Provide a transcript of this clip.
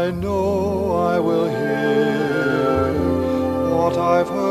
I know I will hear what I've heard.